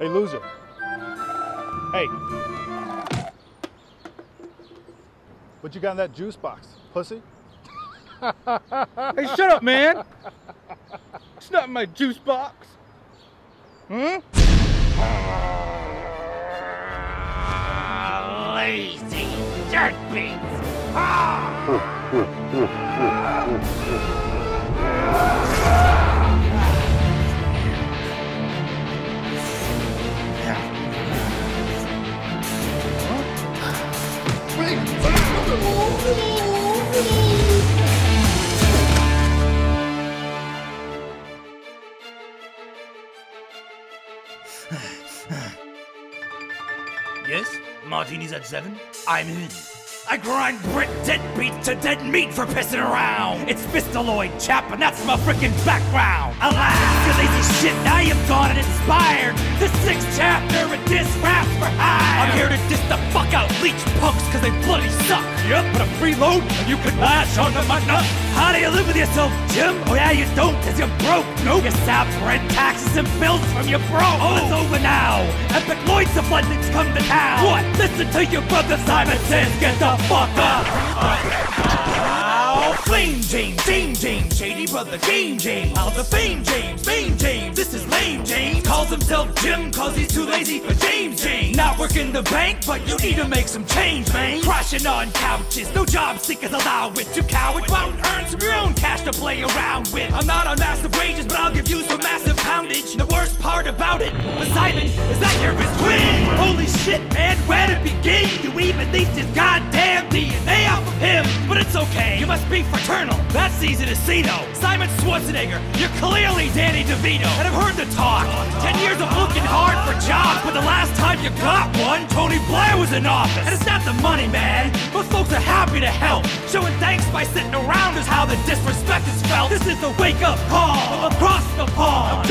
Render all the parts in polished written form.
Hey, loser. Hey. What you got in that juice box, pussy? Hey, shut up, man. It's not my juice box. Hmm? Lazy dirtbeats. Yes, martinis at 7. I'm in. I grind brick dead beat to dead meat for pissing around. It's Fistaloid, chap, and that's my frickin' background. Alas, you lazy shit, I am gone and inspired. The 6th chapter of Dis Raps For Hire. I'm here to diss the fuck out leech punks, cause they bloody suck. Yep, but I'm freeload, and you can lash onto my nuts. How do you live with yourself, Jim? Oh yeah, you don't, cause you're broke. Nope. You sap rent, taxes, and bills from your bro. Oh, it's over now. Epic Lloyds of London's come to town. What? Listen to your brother Simon says, get the fuck up! Ow! Flame James, Dame James, shady brother Game James, all the fame James, Fame James, this is lame James. Calls himself Jim cause he's too lazy for James James. Not working the bank, but you need to make some change, man. Crashing on couches, no job seekers allowed with you coward. Go out and earn some of your own cash to play around with. I'm not on massive wages, but I'll give you some massive poundage. The worst part about it, with Simon, is that you're his twin. Holy shit, man, where to begin? You even leaked his goddamn DNA off of him. But it's okay, you must be fraternal. That's easy to see, though. Simon Schwarzenegger, you're clearly Danny DeVito. And I've heard the talk. 10 years of looking hard for jobs, but the last time you got one, Tony Blair was in office. And it's not the money, man, but folks are happy to help. Showing thanks by sitting around is how the disrespect is felt. This is the wake-up call from across the pond.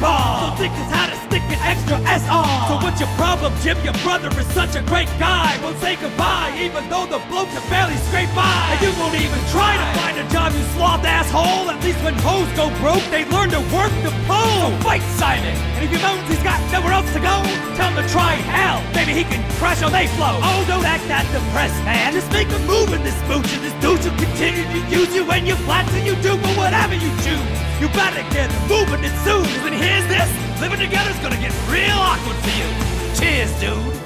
Ball. So think it's how to stick an extra S on. So what's your problem, Jim? Your brother is such a great guy. Won't say goodbye, even though the bloke can barely scrape by. And you won't even try to find a job, you sloth asshole. At least when hoes go broke, they learn to work the pole. So fight Simon, and if you moans he's got nowhere else to go, tell him to try hell. Maybe he can crash on they flow. Oh, don't act that depressed, man. Just make a move in this smooch, and this dude will continue to use you and your flats, and you do for whatever you choose. You better get moving it soon. And here's this, living together's gonna get real awkward for you. Cheers, dude.